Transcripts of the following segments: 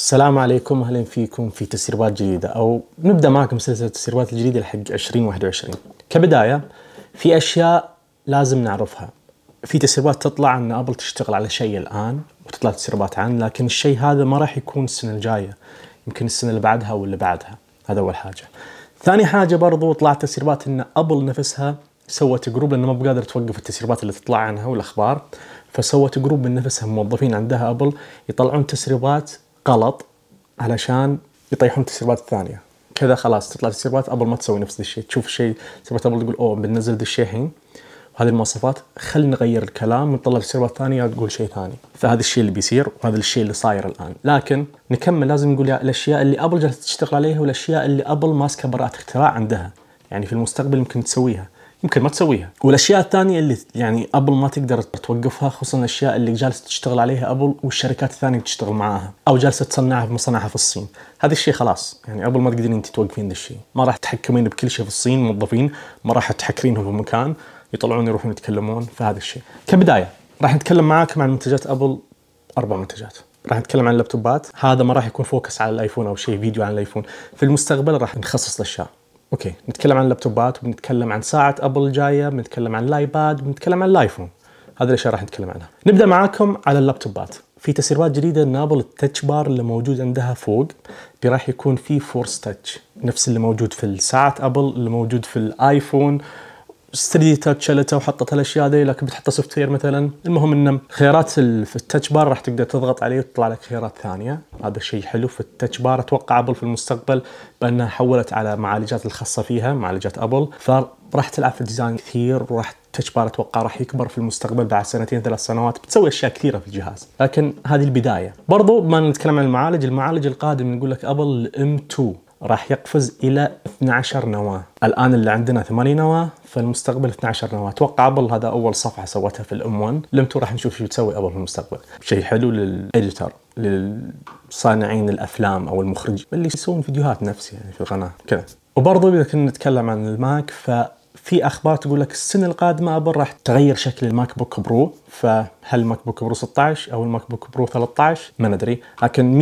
السلام عليكم، اهلا فيكم في تسريبات جديده، او نبدا معكم سلسله التسريبات الجديده حق 2021. كبدايه في اشياء لازم نعرفها. في تسريبات تطلع ان ابل تشتغل على شيء الان وتطلع تسريبات عنه، لكن الشيء هذا ما راح يكون السنه الجايه، يمكن السنه اللي بعدها واللي بعدها. هذا اول حاجه. ثاني حاجه برضو طلعت تسريبات ان ابل نفسها سوت جروب، لانه ما بقادر توقف التسريبات اللي تطلع عنها والاخبار، فسوت جروب من نفسها موظفين عندها ابل يطلعون تسريبات غلط علشان يطيحون التسريبات الثانيه. كذا خلاص تطلع تسريبات ابل ما تسوي نفس الشيء، تشوف الشيء تسريبات ابل تقول اوه بننزل ذا الشيء الحين وهذه المواصفات، خلينا نغير الكلام ونطلع تسريبات ثانيه تقول شيء ثاني. فهذا الشيء اللي بيصير وهذا الشيء اللي صاير الان. لكن نكمل، لازم نقول الاشياء اللي ابل جالسه تشتغل عليها والاشياء اللي ابل ماسكه براءه اختراع عندها، يعني في المستقبل يمكن تسويها يمكن ما تسويها، والاشياء الثانيه اللي يعني ابل ما تقدر توقفها، خصوصا الاشياء اللي جالسه تشتغل عليها ابل والشركات الثانيه تشتغل معاها او جالسه تصنعها في مصنعها في الصين. هذا الشيء خلاص يعني ابل ما تقدرين انت توقفين ذا الشيء، ما راح تتحكمين بكل شيء في الصين، موظفين ما راح تحكرينهم في مكان يطلعون يروحون يتكلمون في هذا الشيء. كبدايه راح نتكلم معاكم عن منتجات ابل، 4 منتجات. راح نتكلم عن اللابتوبات، هذا ما راح يكون فوكس على الايفون او شيء فيديو عن الايفون، في المستقبل راح نخصص الاشياء. اوكي، نتكلم عن اللابتوبات وبنتكلم عن ساعة ابل الجاية، بنتكلم عن الايباد، بنتكلم عن الايفون. هذه الاشياء راح نتكلم عنها. نبدا معاكم على اللابتوبات. في تسريبات جديدة ان ابل التاتش بار اللي موجود عندها فوق اللي راح يكون فيه فورس تاتش، نفس اللي موجود في ساعة ابل، اللي موجود في الايفون 3 تاتش شلته وحطت الاشياء ذي، لكن بتحطها سوفت وير مثلا. المهم ان خيارات في التاتش بار راح تقدر تضغط عليه وتطلع لك خيارات ثانيه. هذا شيء حلو في التاتش بار. اتوقع ابل في المستقبل بانها حولت على معالجات الخاصه فيها، معالجات ابل، فراح تلعب في الديزاين كثير، وراح التاتش بار اتوقع راح يكبر في المستقبل بعد 2-3 سنوات، بتسوي اشياء كثيره في الجهاز، لكن هذه البدايه. برضو بما نتكلم عن المعالج القادم نقول لك ابل M2 راح يقفز الى 12 نواه، الان اللي عندنا 8 نواه، فالمستقبل 12 نواه، اتوقع ابل هذا اول صفحه سوتها في الام 1، الام 2 راح نشوف شو تسوي ابل في المستقبل، شيء حلو للاديتر، للصانعين الافلام او المخرج اللي يسوون فيديوهات نفس يعني في القناه كذا. وبرضه اذا كنا نتكلم عن الماك، ففي اخبار تقول لك السنه القادمه ابل راح تغير شكل الماك بوك برو، فهل الماك بوك برو 16 او الماك بوك برو 13 ما ندري، لكن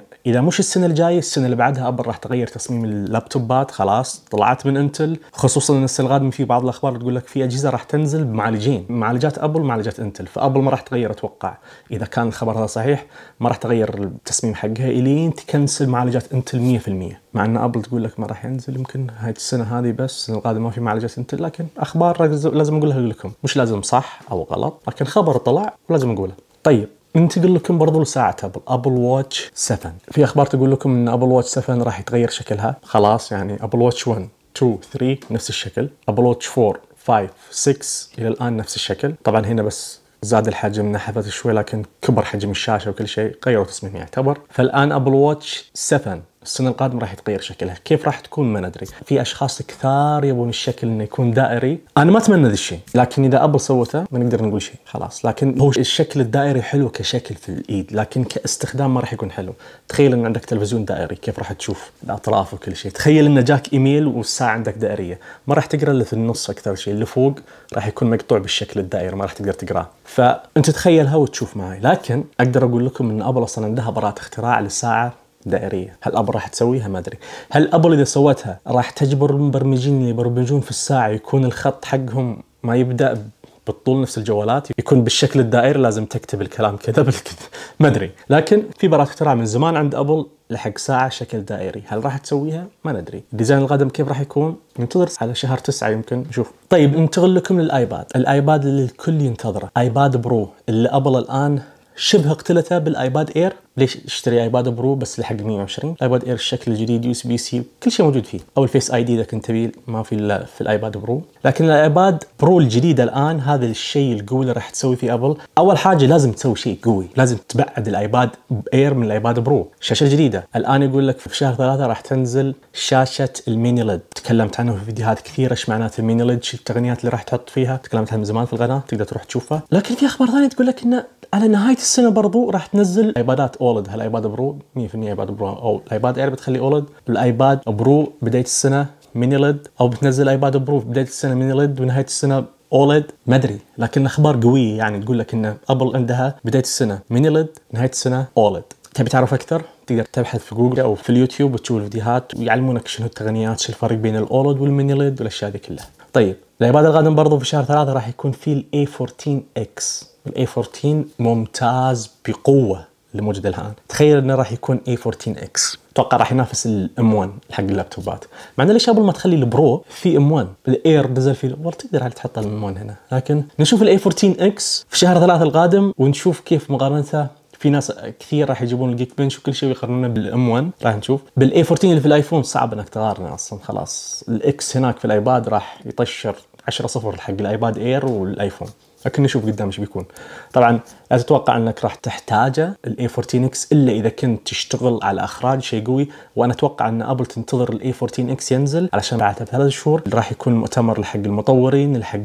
100% إذا مش السنة الجاية السنة اللي بعدها أبل راح تغير تصميم اللابتوبات. خلاص طلعت من انتل، خصوصا أن السنة القادمة في بعض الأخبار تقول لك في أجهزة راح تنزل بمعالجين، معالجات أبل ومعالجات انتل، فأبل ما راح تغير أتوقع، إذا كان الخبر هذا صحيح ما راح تغير التصميم حقها إلين تكنسل معالجات انتل 100%، مع أن أبل تقول لك ما راح ينزل يمكن هاي السنة هذه بس، السنة القادمة ما في معالجات انتل، لكن أخبار لازم أقولها لكم، مش لازم صح أو غلط، لكن خبر طلع ولازم أقوله. طيب ننتقل لكم برضو لساعة ابل واتش 7. في اخبار تقول لكم ان ابل واتش 7 راح يتغير شكلها، خلاص يعني ابل واتش 1 2 3 نفس الشكل، ابل واتش 4 5 6 الى الان نفس الشكل، طبعا هنا بس زاد الحجم نحفت شوي، لكن كبر حجم الشاشة وكل شيء، غيروا تصميم يعتبر. فالان ابل واتش 7 السنة القادمة راح يتغير شكلها، كيف راح تكون ما ندري. في اشخاص كثار يبون الشكل انه يكون دائري، انا ما اتمنى ذا الشيء، لكن اذا ابل سوته ما نقدر نقول شيء خلاص، لكن هو الشكل الدائري حلو كشكل في الايد، لكن كاستخدام ما راح يكون حلو. تخيل ان عندك تلفزيون دائري، كيف راح تشوف الاطراف وكل شيء. تخيل ان جاك ايميل والساعة عندك دائرية، ما راح تقرا اللي في النص، اكثر شيء اللي فوق راح يكون مقطوع بالشكل الدائري ما راح تقدر تقراه، فانت تخيلها وتشوف معي. لكن اقدر اقول لكم ان ابل اصلا عندها براءة اختراع للساعة دائرية، هل ابل راح تسويها ما ادري، هل ابل اذا سوتها راح تجبر المبرمجين اللي يبرمجون في الساعة يكون الخط حقهم ما يبدا بالطول نفس الجوالات، يكون بالشكل الدائري، لازم تكتب الكلام كذا بالكذا ما ادري، لكن في براءة اختراع من زمان عند ابل لحق ساعة شكل دائري، هل راح تسويها ما ندري. الديزاين القادم كيف راح يكون ننتظر على شهر 9 يمكن نشوف. طيب ننتقل لكم للايباد، الايباد اللي الكل ينتظره، ايباد برو اللي ابل الان شبه اقتلته بالايباد اير. ليش اشتري ايباد برو بس لحق 120؟ ايباد اير الشكل الجديد USB-C كل شيء موجود فيه، او الفيس اي دي اذا كنت تبي ما في الا في الايباد برو. لكن الايباد برو الجديده الان هذا الشيء القوي اللي راح تسوي فيه ابل. اول حاجه لازم تسوي شيء قوي، لازم تبعد الايباد اير من الايباد برو. شاشه جديده الان يقول لك في شهر 3 راح تنزل شاشه الميني ليد، تكلمت عنه في فيديوهات كثيره ايش معناته الميني ليد، شو التقنيات اللي راح تحط فيها، تكلمت عنها من زمان في القناه تقدر تروح تشوفها. لكن في اخبار ثانيه تقول لك انه على نهايه السنه برضو راح تنزل ايبادات اولد، هالايباد برو 100% ايباد برو او الايباد اير بتخلي اولد، الايباد برو بدايه السنه ميني ليد، او بتنزل ايباد برو في بدايه السنه ميني ليد ونهايه السنه اولد ما ادري. لكن اخبار قويه يعني تقول لك ان ابل عندها بدايه السنه ميني ليد نهايه السنه اولد. تبي تعرف اكثر؟ تقدر تبحث في جوجل او في اليوتيوب وتشوف الفيديوهات ويعلمونك شنو التقنيات، شو الفرق بين الاولد والميني ليد والاشياء دي كلها. طيب العباد القادم برضه في شهر 3 راح يكون في الاي 14 اكس. الاي 14 ممتاز بقوه اللي موجود الان، تخيل انه راح يكون اي 14 اكس، اتوقع راح ينافس الام 1 حق اللابتوبات. مع انه ليش ابل ما تخلي البرو في ام 1؟ الاير نزل فيه البرو، تقدر على تحط الام 1 هنا، لكن نشوف الاي 14 اكس في شهر 3 القادم ونشوف كيف مقارنته. في ناس كثير راح يجيبون الجيك بنش وكل شيء ويقارنونه بالام 1، راح نشوف بالاي 14 اللي في الايفون صعب انك تقارنه اصلا، خلاص الاكس هناك في الايباد راح يطشر 10-0 حق الايباد اير والايفون، لكن نشوف قدام ايش بيكون. طبعا لا تتوقع انك راح تحتاجه الاي 14 اكس الا اذا كنت تشتغل على اخراج شيء قوي، وانا اتوقع ان ابل تنتظر الاي 14 اكس ينزل علشان بعدها ب3 شهور راح يكون مؤتمر لحق المطورين لحق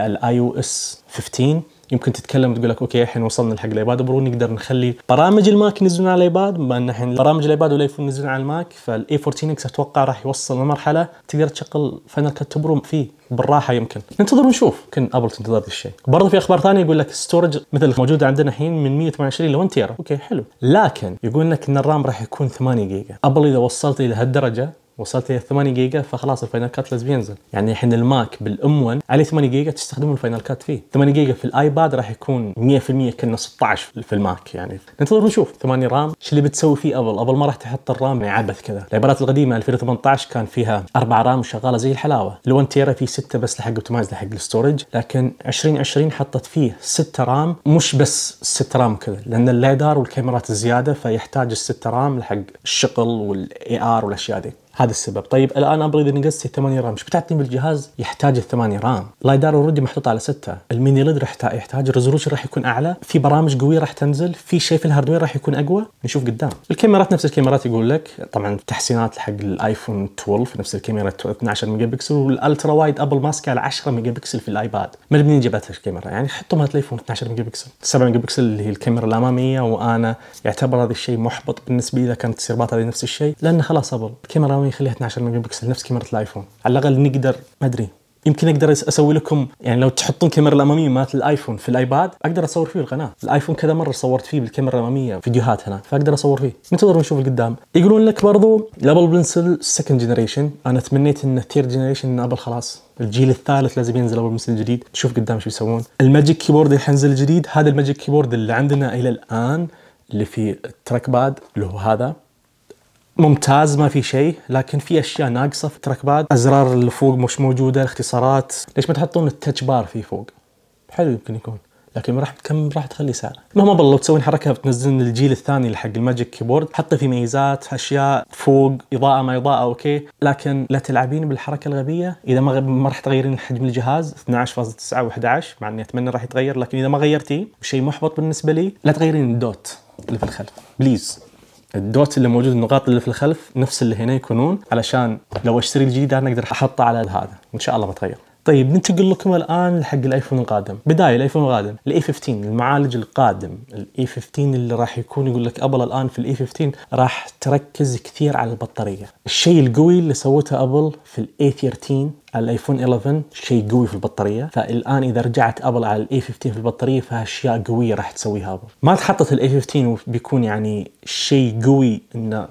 الاي او اس 15، يمكن تتكلم وتقول لك اوكي الحين وصلنا لحق الايباد برو، نقدر نخلي برامج الماك ينزلون على الايباد، بما ان الحين برامج الايباد والايفون ينزلون على الماك، فالاي 14 اكس اتوقع راح يوصل لمرحله تقدر تشغل فاينل كات برو فيه بالراحه. يمكن ننتظر ونشوف، يمكن ابل تنتظر ذا الشيء. برضه في اخبار ثانيه يقول لك ستورج مثل موجود عندنا الحين من 128 ل 1 تيرا، اوكي حلو، لكن يقول لك ان الرام راح يكون 8 جيجا. ابل اذا وصلت الى هالدرجه، وصلت الى 8 جيجا فخلاص الفاينل كات لازم ينزل، يعني الحين الماك بالام 1 عليه 8 جيجا تستخدمون الفاينل كات فيه، 8 جيجا في الايباد راح يكون 100% كنا 16 في الماك، يعني ننتظر نشوف. 8 رام ايش اللي بتسوي فيه ابل؟ ابل ما راح تحط الرام عبث كذا، العبارات القديمه 2018 كان فيها 4 رام وشغاله زي الحلاوه، ال 1 تيرا فيه 6 بس لحق اوبتمايز لحق الستورج، لكن 2020 حطت فيه 6 رام، مش بس 6 رام كذا، لان الليدار والكاميرات الزياده فيحتاج ال6 رام لحق الشغل والاي ار والاشياء دي، هذا السبب. طيب الان ابل اذا نقصت 8 رام ايش بتعطيني بالجهاز يحتاج ال8 رام؟ اللايدار اوريدي محطوط على 6، الميني ليد راح يحتاج الريزولوشن راح يكون اعلى، في برامج قويه راح تنزل، في شيء في الهاردوير راح يكون اقوى، نشوف قدام. الكاميرات نفس الكاميرات يقول لك، طبعا تحسينات حق الايفون 12 نفس الكاميرا 12 ميجا بكسل، والالترا وايد ابل ماسكه على 10 ميجا بكسل في الايباد، ما منين جابتها الكاميرا؟ يعني حطوا مال الايفون 12 ميجا بكسل، 7 ميجا بكسل اللي هي الكاميرا الاماميه، وانا يعتبر هذا الشيء محبط بالنسبه لي اذا كانت السيربات هذه نفس الشيء، لان خلاص ابل الكاميرا يخليها 12 ميجا بكسل نفس كاميرا الايفون، على الاقل نقدر ما ادري يمكن اقدر اسوي لكم، يعني لو تحطون الكاميرا الاماميه مالت الايفون في الايباد اقدر اصور فيه القناه، الايفون كذا مره صورت فيه بالكاميرا الاماميه فيديوهات هناك، فاقدر اصور فيه. ننتظر ونشوف قدام. يقولون لك برضو الابل بنسل 2nd جنريشن، انا تمنيت ان 3rd جنريشن ان ابل خلاص الجيل الثالث لازم ينزل ابل بنسل جديد، نشوف قدام ايش بيسوون. الماجيك كيبورد اللي حينزل جديد، هذا الماجيك كيبورد اللي عندنا الى الان اللي في التراك باد اللي هو هذا ممتاز ما في شيء، لكن في اشياء ناقصه في التراك باد، ازرار اللي فوق مش موجوده، الاختصارات، ليش ما تحطون التاتش بار فيه فوق؟ حلو يمكن يكون، لكن كم راح تخلي سعره؟ المهم ابل لو تسوين حركه بتنزلون الجيل الثاني حق الماجيك كيبورد، حط فيه ميزات، اشياء فوق، اضاءه ما اضاءه اوكي، لكن لا تلعبين بالحركه الغبيه، اذا ما راح تغيرين حجم الجهاز 12.9 و11، مع اني اتمنى راح يتغير، لكن اذا ما غيرتيه شيء محبط بالنسبه لي، لا تغيرين الدوت اللي في الخلف بليز. الدوت اللي موجود، النقاط اللي في الخلف نفس اللي هنا يكونون، علشان لو اشتري الجديد انا اقدر احطه على هذا، وان شاء الله ما تغير. طيب ننتقل لكم الان لحق الايفون القادم، بدايه الايفون القادم، الاي 15 المعالج القادم، الاي 15 اللي راح يكون، يقول لك ابل الان في الاي 15 راح تركز كثير على البطاريه، الشيء القوي اللي سوته ابل في الاي 13 على الايفون 11 شيء قوي في البطاريه، فالان اذا رجعت ابل على الاي 15 في البطاريه فاشياء قويه راح تسويها ابل، ما تحطت الاي 15 بيكون يعني شيء قوي انه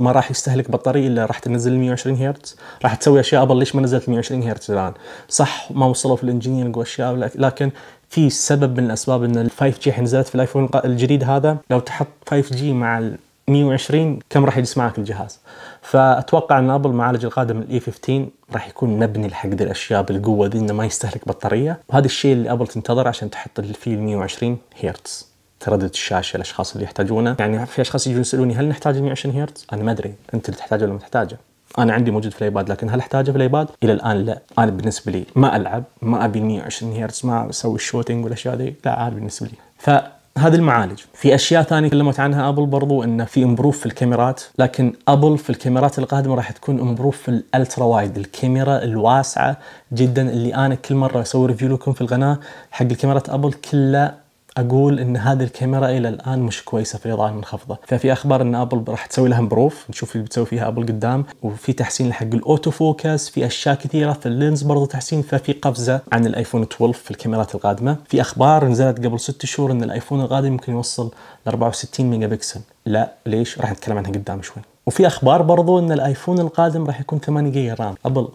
ما راح يستهلك بطاريه الا راح تنزل 120 هرتز، راح تسوي اشياء ابل ليش ما نزلت 120 هرتز الان؟ صح ما وصلوا في الانجينيرنج واشياء، لكن في سبب من الاسباب ان ال 5G نزلت في الايفون الجديد هذا، لو تحط 5G مع ال 120 كم راح يجلس معك الجهاز؟ فاتوقع ان ابل معالج القادم الاي 15 راح يكون مبني لحق ذي الاشياء بالقوه ذي، انه ما يستهلك بطاريه، وهذا الشيء اللي ابل تنتظر عشان تحط فيه ال 120 هرتز. تردد الشاشه الاشخاص اللي يحتاجونه، يعني في اشخاص يجون يسالوني هل نحتاج 120 هرتز؟ انا ما ادري انت اللي تحتاجه ولا ما تحتاجه، انا عندي موجود في الايباد، لكن هل احتاجه في الايباد؟ الى الان لا، انا بالنسبه لي ما العب، ما ابي 120 هرتز، ما اسوي الشوتنج والاشياء ذي، لا هذا بالنسبه لي. فهذا المعالج، في اشياء ثانيه تكلمت عنها ابل برضو انه في امبروف في الكاميرات، لكن ابل في الكاميرات القادمه راح تكون امبروف في الالترا وايد، الكاميرا الواسعه جدا اللي انا كل مره اسوي ريفيو لكم في القناه حق الكاميرات ابل كلها اقول ان هذه الكاميرا الى الان مش كويسه في الاضاءه المنخفضه، ففي اخبار ان ابل راح تسوي لها امبروف، نشوف اللي بتسوي فيها ابل قدام، وفي تحسين حق الاوتو فوكس، في اشياء كثيره في اللينز برضه تحسين، ففي قفزه عن الايفون 12 في الكاميرات القادمه. في اخبار نزلت قبل 6 شهور ان الايفون القادم ممكن يوصل ل 64 ميجا بكسل، لا ليش؟ راح نتكلم عنها قدام شوي. وفي اخبار برضه ان الايفون القادم راح يكون 8 جيجا رام، ابل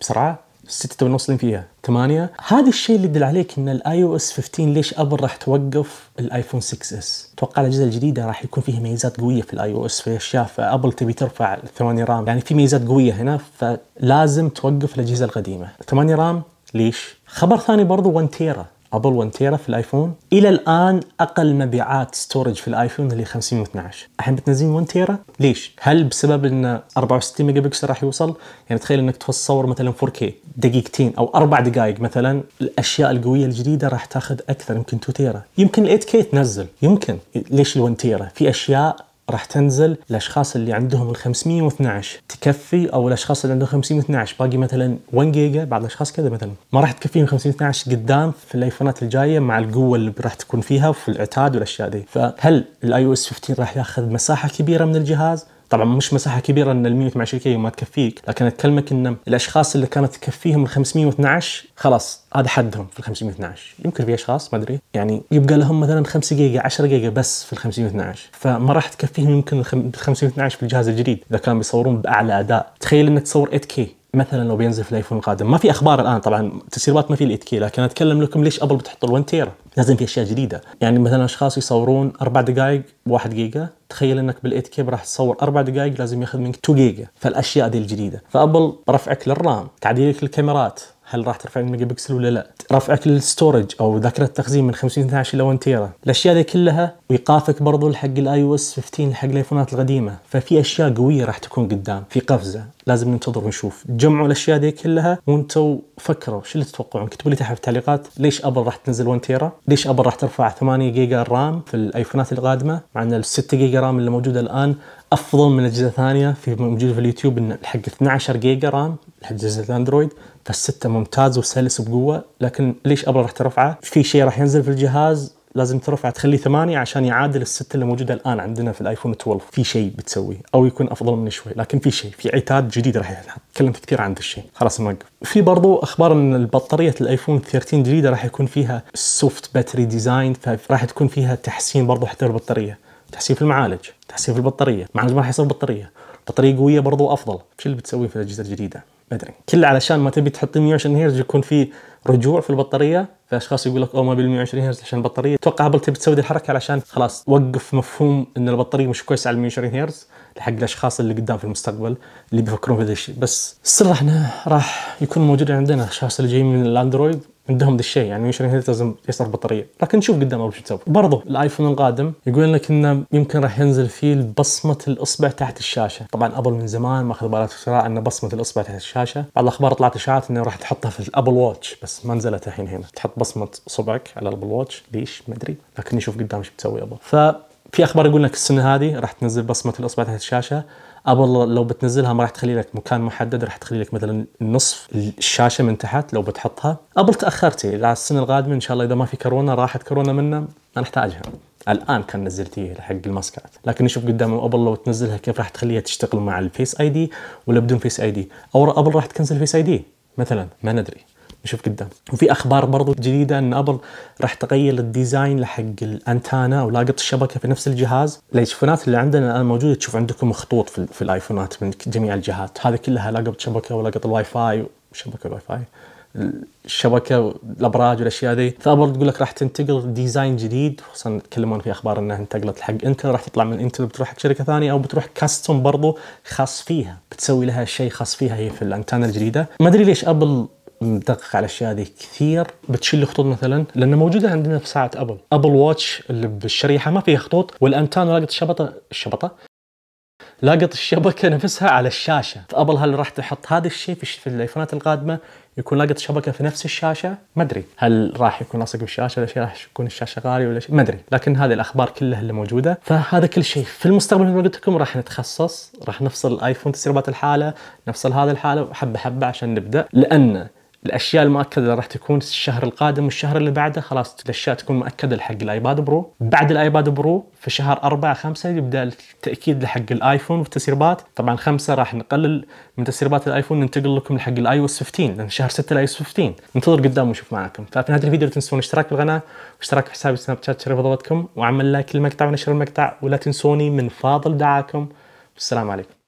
بسرعه 6 تبي نوصلين فيها 8. هذا الشيء اللي يدل عليك ان الاي او اس 15 ليش ابل راح توقف الايفون 6 اس. اتوقع الاجهزه الجديده راح يكون فيها ميزات قويه في الاي او اس، في اشياء فابل تبي ترفع 8 رام، يعني في ميزات قويه هنا، فلازم توقف الاجهزه القديمه 8 رام. ليش؟ خبر ثاني برضه 1 تيرا، ابل 1 تيرا في الايفون الى الان اقل مبيعات ستورج في الايفون اللي 512، الحين بتنزلين 1 تيرا ليش؟ هل بسبب ان 64 ميجا بكسل راح يوصل؟ يعني تخيل انك تصور مثلا 4K دقيقتين او 4 دقائق مثلا، الاشياء القويه الجديده راح تاخذ اكثر، يمكن 2 تيرا، يمكن 8K تنزل، يمكن ليش ال1 تيرا؟ في اشياء راح تنزل الاشخاص اللي عندهم ال 512 تكفي، او الاشخاص اللي عندهم 512 باقي مثلا 1 جيجا، بعض الاشخاص كذا مثلا ما راح تكفيهم 512 قدام في الايفونات الجايه مع القوه اللي راح تكون فيها وفي العتاد والاشياء دي. فهل الاي او اس 15 راح ياخذ مساحه كبيره من الجهاز؟ طبعا مش مساحه كبيره ان ال 128 كي ما تكفيك، لكن اتكلمك ان الاشخاص اللي كانت تكفيهم ال 512 خلاص هذا حدهم في ال 512، يمكن في اشخاص ما ادري يعني يبقى لهم مثلا 5 جيجا 10 جيجا بس في ال 512، فما راح تكفيهم يمكن ال 512 في الجهاز الجديد اذا كانوا بيصورون باعلى اداء. تخيل انك تصور 8K مثلا لو بينزل في الايفون القادم، ما في اخبار الان طبعا تسريبات ما في ال 8K، لكن اتكلم لكم ليش ابل بتحط ال 1 تيرا، لازم في اشياء جديده، يعني مثلا اشخاص يصورون 4 دقائق 1 جيجا، تخيل انك بال8 كي راح تصور 4 دقائق لازم ياخذ منك 2 جيجا، فالاشياء دي الجديده، فابل رفعك للرام، تعديلك للكاميرات، هل راح ترفع الميجا بكسل ولا لا؟ رفعك للستورج او ذاكره التخزين من 512 الى 1 تيرا، الاشياء دي كلها، وايقافك برضو حق الاي او اس 15 حق الايفونات القديمه، ففي اشياء قويه راح تكون قدام، في قفزه، لازم ننتظر ونشوف، جمعوا الاشياء دي كلها وانتم فكروا شو اللي تتوقعون، اكتبوا لي تحت في التعليقات ليش ابل راح تنزل 1 تيرا؟ ليش ابل راح ترفع 8 جيجا رام في الايفونات القادمه؟ مع ان ال 6 جيجا رام اللي موجوده الان افضل من اجهزه ثانيه في موجوده في اليوتيوب، ان حق 12 جيجا رام اجهزه الاندرويد، فالسته ممتاز وسلس بقوه، لكن ليش ابل راح ترفعه؟ في شيء راح ينزل في الجهاز لازم ترفع تخليه 8 عشان يعادل السته اللي موجوده الان عندنا في الايفون 12، في شيء بتسويه او يكون افضل من شوي، لكن في شيء، في عتاد جديد راح نتكلم كثير عن ذا الشيء، خلاص نوقف. في برضو اخبار ان البطاريه الايفون 13 الجديده راح يكون فيها سوفت باتري ديزاين، فراح تكون فيها تحسين برضو حتى البطاريه، تحسين في المعالج، تحسين في البطاريه، معالج ما راح يصير بطاريه قويه برضو افضل، شو اللي بتسويه في الاجهزه الجديده؟ ما ادري، كله علشان ما تبي تحط 120 هرتز يكون في رجوع في البطاريه، فاشخاص يقول لك اوه ما بال 120 هرتز عشان البطاريه، اتوقع ابل تبي تسوي الحركه علشان خلاص وقف مفهوم ان البطاريه مش كويسه على 120 هرتز لحق الاشخاص اللي قدام في المستقبل اللي بيفكرون في هذا الشيء، بس السر احنا راح يكون موجود عندنا، الاشخاص اللي جايين من الاندرويد عندهم ذا الشيء، يعني 120 هرتز لازم يصرف بطاريه، لكن نشوف قدام ابل شو تسوي. برضه الايفون القادم يقول لك انه يمكن راح ينزل فيه بصمه الاصبع تحت الشاشه، طبعا ابل من زمان ماخذ بالها اختراع ان بصمه الاصبع تحت الشاشه، بعض الاخبار طلعت اشاعات انه راح تحطها في الابل واتش، بس ما نزلت الحين هنا، تحط بصمه صبعك على الابل واتش، ليش؟ ما ادري، لكن نشوف قدام شو بتسوي ابل. ففي اخبار يقول لك السنه هذه راح تنزل بصمه الاصبع تحت الشاشه، ابل لو بتنزلها ما راح تخلي لك مكان محدد، راح تخلي لك مثلا نصف الشاشه من تحت لو بتحطها. ابل تاخرتي للسنه القادمه ان شاء الله، اذا ما في كورونا راحت كورونا منا ما نحتاجها، الان كان نزلتيه حق الماسكات، لكن نشوف قدام ابل لو تنزلها كيف راح تخليها تشتغل مع الفيس اي دي ولا بدون فيس اي دي، او ابل راح تكنسل فيس اي دي مثلا، ما ندري، نشوف قدام. وفي اخبار برضو جديده ان ابل راح تغير الديزاين لحق الانتانا او لاقط الشبكه في نفس الجهاز، الايفونات اللي عندنا الان موجوده تشوف عندكم خطوط في الايفونات من جميع الجهات، هذه كلها لاقط شبكه ولاقط الواي فاي وشبكه الواي فاي، الشبكه والابراج والاشياء ذي، فابل تقول لك راح تنتقل ديزاين جديد، خصوصا يتكلمون في اخبار انها انتقلت حق انتل، راح تطلع من انتل بتروح حق شركه ثانيه او بتروح كاستم برضو خاص فيها، بتسوي لها شيء خاص فيها هي في الانتانا الجديده، ما ادري ليش ابل مدقق على الاشياء هذه كثير، بتشيل الخطوط مثلا لانه موجوده عندنا في ساعه ابل واتش اللي بالشريحه ما فيها خطوط، والانتان لاقط الشبطه لاقط الشبكه نفسها على الشاشه، فابل هل راح تحط هذا الشيء في الايفونات القادمه يكون لاقط الشبكه في نفس الشاشه؟ ما ادري، هل راح يكون لاصق بالشاشه ولا شيء، راح تكون الشاشه غاليه ولا شيء ما ادري، لكن هذه الاخبار كلها اللي موجوده، فهذا كل شيء في المستقبل مثل ما قلت لكم راح نتخصص، راح نفصل الايفون تسريبات الحاله، نفصل هذا الحاله حبه حبه عشان نبدا، لان الاشياء المؤكده اللي راح تكون الشهر القادم والشهر اللي بعده، خلاص الاشياء تكون مؤكده لحق الايباد برو. بعد الايباد برو في شهر 4 5 يبدا التاكيد لحق الايفون والتسريبات. طبعا 5 راح نقلل من تسريبات الايفون، ننتقل لكم لحق الاي او اس 15 لان شهر 6 الاي او اس 15. انتظر قدام ونشوف معاكم. ففي نهايه الفيديو لا تنسون الاشتراك بالقناه واشتراك في حسابي سناب شات تشرف ضبطكم، وعمل لايك للمقطع ونشر المقطع، ولا تنسوني من فاضل دعاكم. والسلام عليكم.